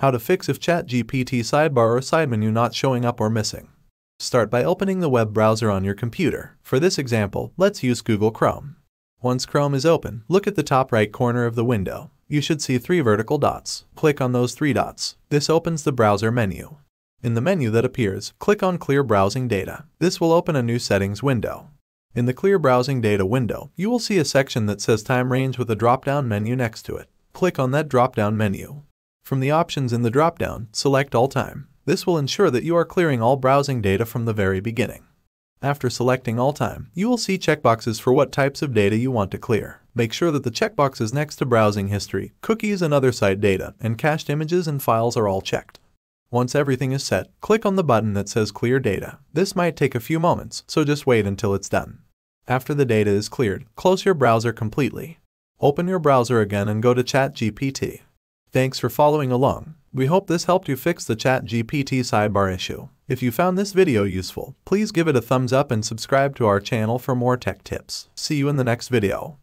How to fix if ChatGPT sidebar or side menu not showing up or missing. Start by opening the web browser on your computer. For this example, let's use Google Chrome. Once Chrome is open, look at the top right corner of the window. You should see 3 vertical dots. Click on those 3 dots. This opens the browser menu. In the menu that appears, click on Clear Browsing Data. This will open a new settings window. In the Clear Browsing Data window, you will see a section that says Time Range with a drop-down menu next to it. Click on that drop-down menu. From the options in the drop-down, select All Time. This will ensure that you are clearing all browsing data from the very beginning. After selecting All Time, you will see checkboxes for what types of data you want to clear. Make sure that the checkbox is next to Browsing History, Cookies and Other Site Data, and Cached Images and Files are all checked. Once everything is set, click on the button that says Clear Data. This might take a few moments, so just wait until it's done. After the data is cleared, close your browser completely. Open your browser again and go to ChatGPT. Thanks for following along. We hope this helped you fix the ChatGPT sidebar issue. If you found this video useful, please give it a thumbs up and subscribe to our channel for more tech tips. See you in the next video.